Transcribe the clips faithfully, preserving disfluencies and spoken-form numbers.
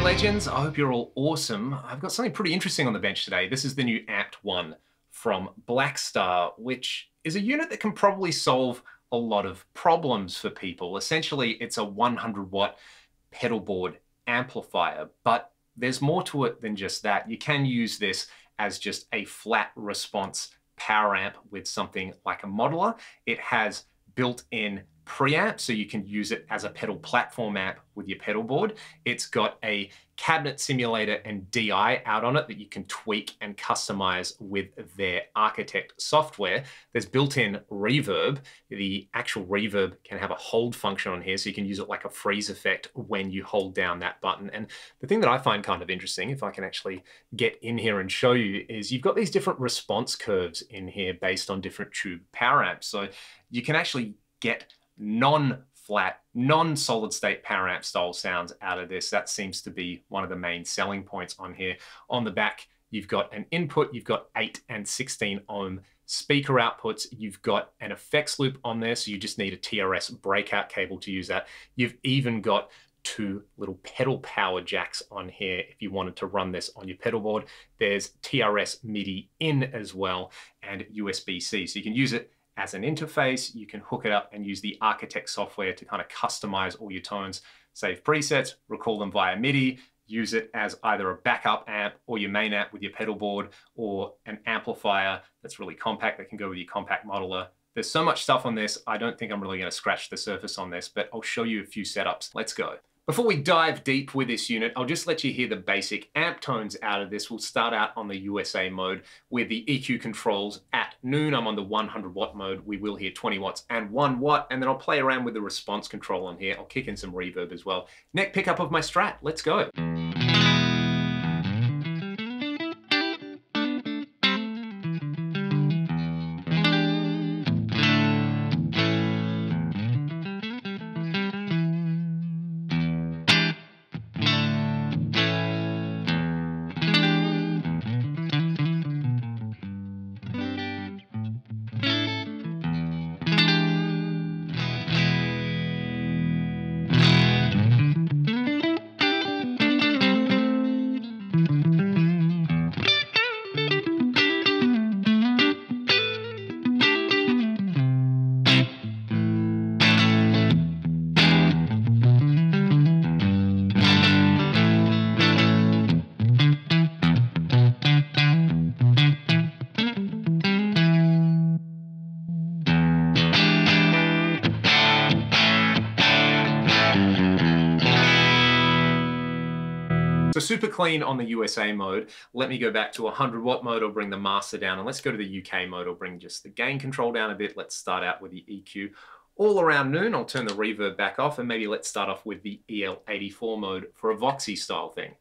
Hey legends, I hope you're all awesome. I've got something pretty interesting on the bench today. This is the new Amped One from Blackstar, which is a unit that can probably solve a lot of problems for people. Essentially, it's a one hundred watt pedal board amplifier, but there's more to it than just that. You can use this as just a flat response power amp with something like a modeler. It has built-in preamp, so you can use it as a pedal platform amp with your pedal board. It's got a cabinet simulator and D I out on it that you can tweak and customize with their Architect software. There's built-in reverb. The actual reverb can have a hold function on here, so you can use it like a freeze effect when you hold down that button. And the thing that I find kind of interesting, if I can actually get in here and show you, is you've got these different response curves in here based on different tube power amps. So you can actually get non-flat, non-solid state power amp style sounds out of this. That seems to be one of the main selling points on here. On the back, you've got an input, you've got eight and sixteen ohm speaker outputs, you've got an effects loop on there, so you just need a T R S breakout cable to use that. You've even got two little pedal power jacks on here if you wanted to run this on your pedal board. There's T R S MIDI in as well, and U S B C, so you can use it as an interface. You can hook it up and use the Architect software to kind of customize all your tones, save presets, recall them via MIDI, use it as either a backup amp or your main amp with your pedal board, or an amplifier that's really compact that can go with your compact modeler. There's so much stuff on this, I don't think I'm really going to scratch the surface on this, but I'll show you a few setups. Let's go. Before we dive deep with this unit, I'll just let you hear the basic amp tones out of this. We'll start out on the U S A mode with the E Q controls. At noon, I'm on the one hundred watt mode. We will hear twenty watts and one watt, and then I'll play around with the response control on here. I'll kick in some reverb as well. Neck pickup of my Strat, let's go. Super clean on the U S A mode. Let me go back to one hundred watt mode. I'll bring the master down, and let's go to the U K mode. I'll bring just the gain control down a bit. Let's start out with the E Q. All around noon, I'll turn the reverb back off, and maybe let's start off with the E L eighty-four mode for a Voxy style thing.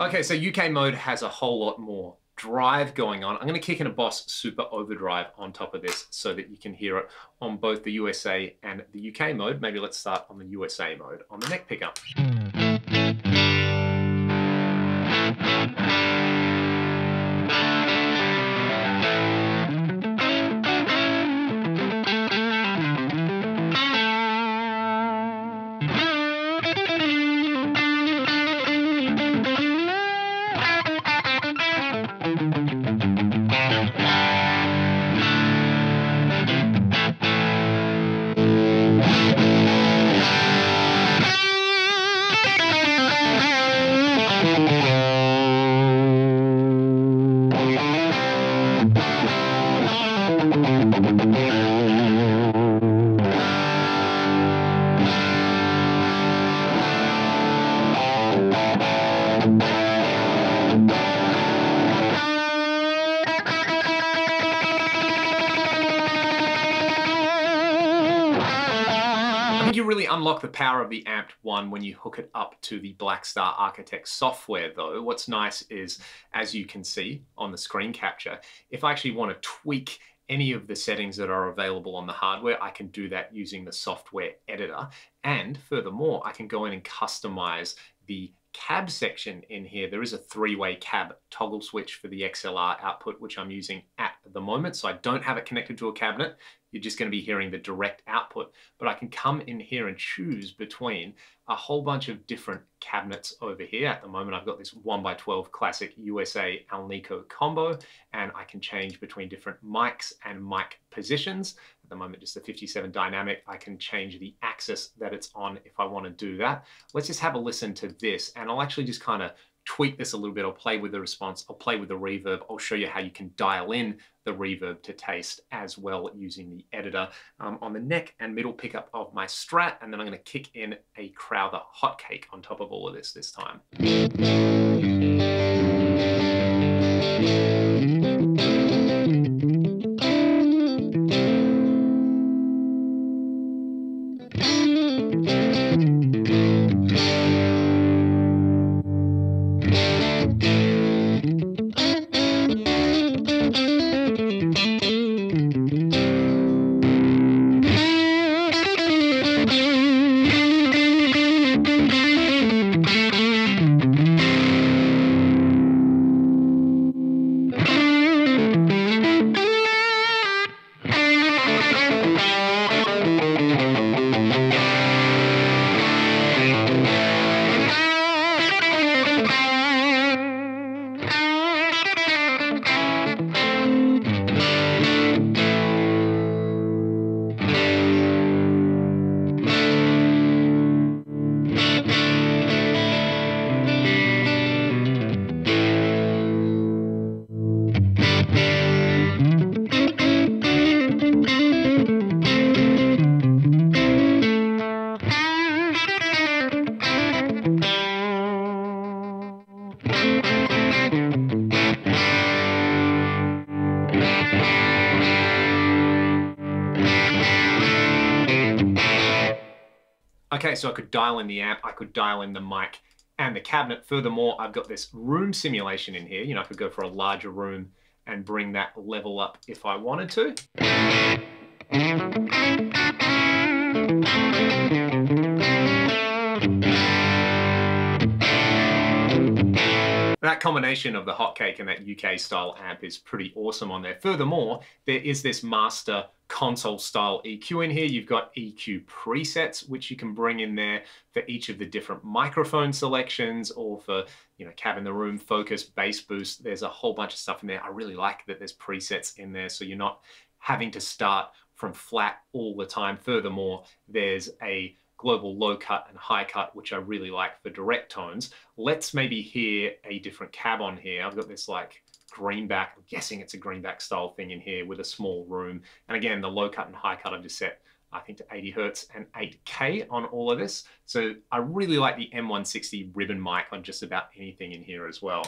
Okay, so U K mode has a whole lot more drive going on. I'm going to kick in a Boss Super Overdrive on top of this so that you can hear it on both the U S A and the U K mode. Maybe let's start on the U S A mode on the neck pickup. think you really unlock the power of the Amped One when you hook it up to the Blackstar Architect software though. What's nice is, as you can see on the screen capture, if I actually want to tweak any of the settings that are available on the hardware, I can do that using the software editor. And furthermore, I can go in and customize the cab section in here. There is a three-way cab toggle switch for the X L R output, which I'm using at the moment. So I don't have it connected to a cabinet. You're just going to be hearing the direct output, but I can come in here and choose between a whole bunch of different cabinets over here. At the moment, I've got this one by twelve classic U S A Alnico combo, and I can change between different mics and mic positions. At the moment, just the fifty-seven dynamic. I can change the axis that it's on if I want to do that. Let's just have a listen to this, and I'll actually just kind of tweak this a little bit. I'll play with the response, I'll play with the reverb, I'll show you how you can dial in the reverb to taste as well using the editor um, on the neck and middle pickup of my Strat, and then I'm going to kick in a Crowther Hot Cake on top of all of this this time. Okay, so I could dial in the amp, I could dial in the mic and the cabinet. Furthermore, I've got this room simulation in here. You know, I could go for a larger room and bring that level up if I wanted to. That combination of the hot cake and that U K style amp is pretty awesome on there. Furthermore, there is this master console style E Q in here. You've got E Q presets, which you can bring in there for each of the different microphone selections or for, you know, cab in the room, focus, bass boost. There's a whole bunch of stuff in there. I really like that there's presets in there, so you're not having to start from flat all the time. Furthermore, there's a global low cut and high cut, which I really like for direct tones. Let's maybe hear a different cab on here. I've got this like greenback, I'm guessing it's a greenback style thing in here with a small room. And again, the low cut and high cut I've just set, I think, to eighty hertz and eight K on all of this. So I really like the M one sixty ribbon mic on just about anything in here as well.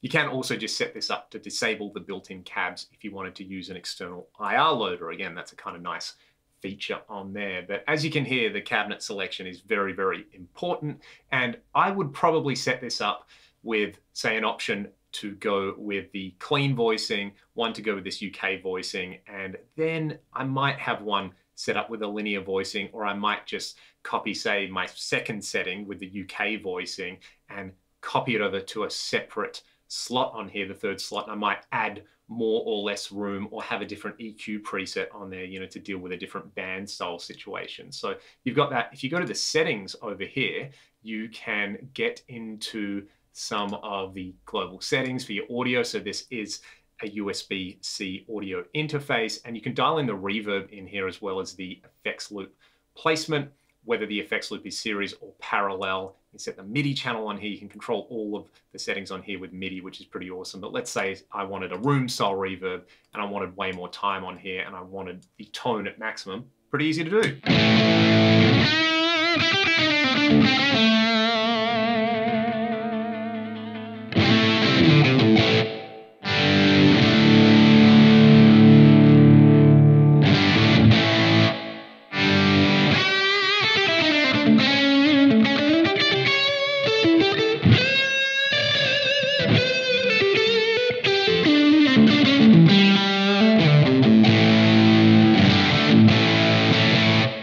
You can also just set this up to disable the built-in cabs if you wanted to use an external I R loader. Again, that's a kind of nice feature on there. But as you can hear, the cabinet selection is very, very important. And I would probably set this up with, say, an option to go with the clean voicing, one to go with this U K voicing, and then I might have one set up with a linear voicing, or I might just copy, say, my second setting with the U K voicing and copy it over to a separate slot on here, the third slot, and I might add more or less room or have a different E Q preset on there, you know, to deal with a different band style situation. So you've got that. If you go to the settings over here, you can get into some of the global settings for your audio. So this is a U S B C audio interface, and you can dial in the reverb in here as well as the effects loop placement, whether the effects loop is series or parallel. You can set the MIDI channel on here. You can control all of the settings on here with MIDI, which is pretty awesome. But let's say I wanted a room style reverb and I wanted way more time on here and I wanted the tone at maximum. Pretty easy to do.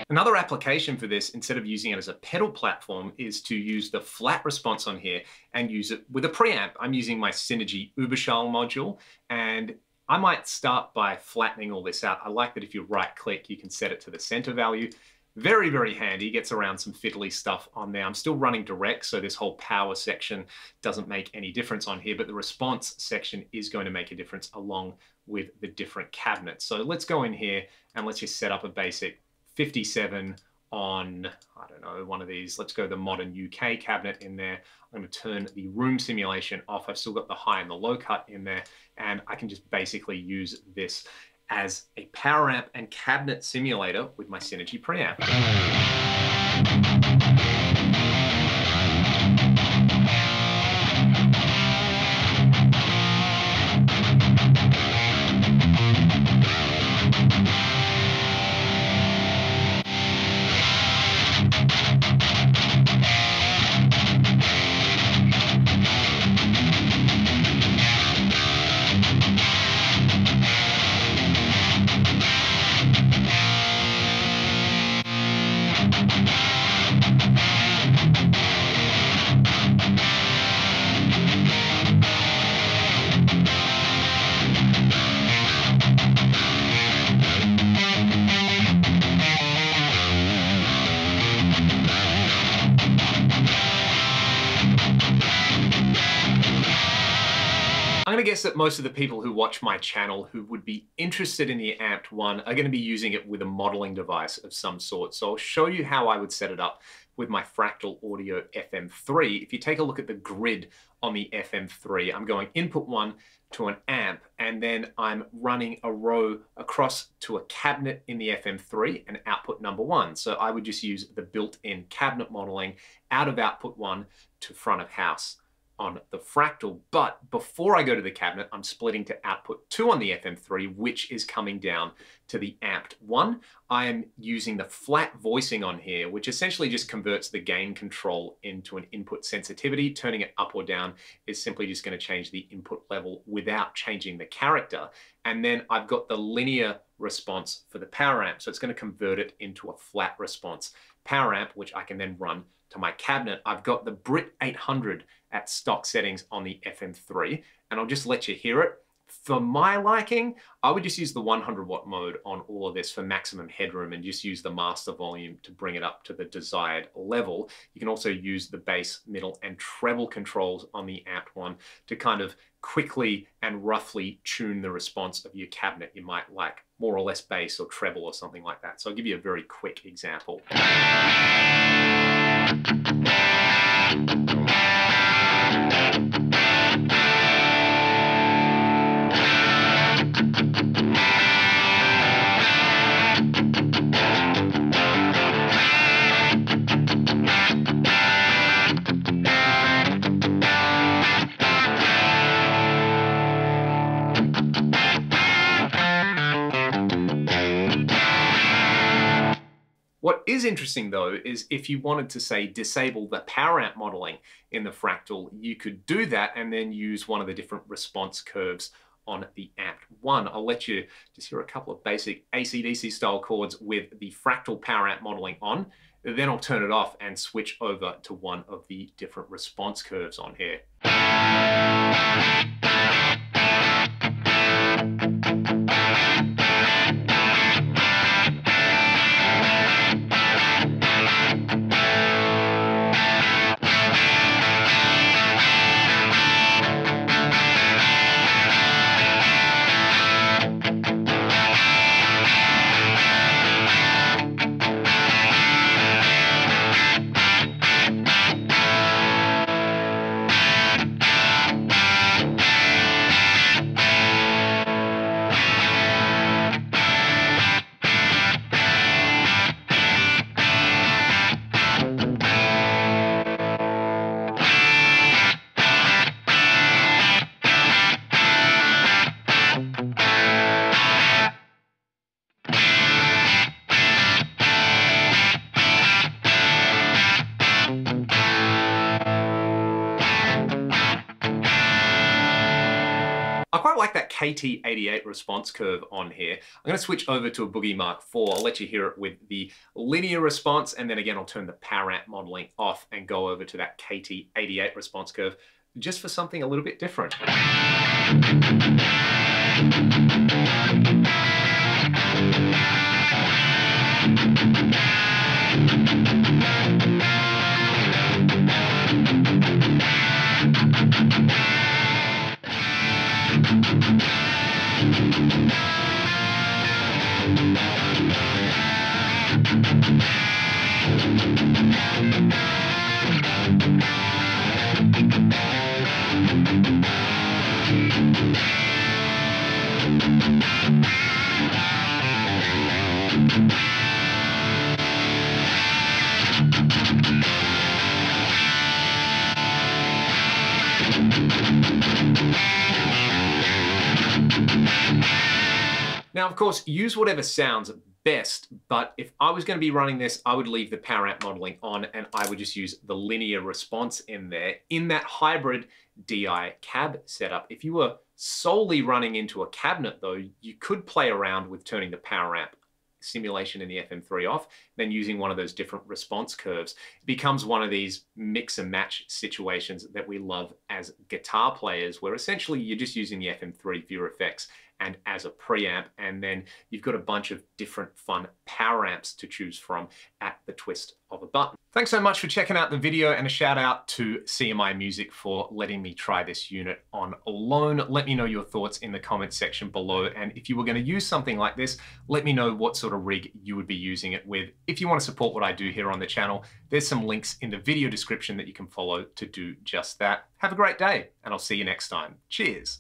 Another application for this, instead of using it as a pedal platform, is to use the flat response on here and use it with a preamp. I'm using my Synergy Uberschall module, and I might start by flattening all this out. I like that if you right click, you can set it to the center value. Very, very handy, gets around some fiddly stuff on there. I'm still running direct, so this whole power section doesn't make any difference on here, but the response section is going to make a difference along with the different cabinets. So let's go in here and let's just set up a basic fifty-seven on, I don't know, one of these. Let's go the modern U K cabinet in there. I'm going to turn the room simulation off. I've still got the high and the low cut in there, and I can just basically use this as a power amp and cabinet simulator with my Synergy preamp. I'm going to guess that most of the people who watch my channel who would be interested in the Amped One are going to be using it with a modeling device of some sort. So I'll show you how I would set it up with my Fractal Audio F M three. If you take a look at the grid on the F M three, I'm going input one to an amp, and then I'm running a row across to a cabinet in the F M three and output number one. So I would just use the built-in cabinet modeling out of output one to front of house on the Fractal. But before I go to the cabinet, I'm splitting to output two on the F M three, which is coming down to the Amped One. I am using the flat voicing on here, which essentially just converts the gain control into an input sensitivity. Turning it up or down is simply just going to change the input level without changing the character. And then I've got the linear response for the power amp. So it's going to convert it into a flat response power amp, which I can then run to my cabinet. I've got the Brit eight hundred at stock settings on the F M three, and I'll just let you hear it. For my liking, I would just use the one hundred watt mode on all of this for maximum headroom and just use the master volume to bring it up to the desired level. You can also use the bass, middle, and treble controls on the Amped One to kind of quickly and roughly tune the response of your cabinet. You might like more or less bass or treble or something like that. So I'll give you a very quick example. is interesting though is if you wanted to, say, disable the power amp modeling in the Fractal, you could do that and then use one of the different response curves on the Amped One. I'll let you just hear a couple of basic A C D C style chords with the Fractal power amp modeling on, then I'll turn it off and switch over to one of the different response curves on here. K T eighty-eight response curve on here. I'm going to switch over to a Boogie Mark four. I'll let you hear it with the linear response, and then again I'll turn the power amp modeling off and go over to that K T eighty-eight response curve just for something a little bit different. Now, of course, use whatever sounds best, but if I was going to be running this, I would leave the power amp modeling on and I would just use the linear response in there in that hybrid D I cab setup. If you were solely running into a cabinet though, you could play around with turning the power amp simulation in the F M three off, then using one of those different response curves. It becomes one of these mix and match situations that we love as guitar players, where essentially you're just using the F M three viewer effects and as a preamp, and then you've got a bunch of different fun power amps to choose from at the twist of a button. Thanks so much for checking out the video, and a shout out to C M I Music for letting me try this unit on loan. Let me know your thoughts in the comments section below, and if you were going to use something like this, let me know what sort of rig you would be using it with. If you want to support what I do here on the channel, there's some links in the video description that you can follow to do just that. Have a great day, and I'll see you next time. Cheers.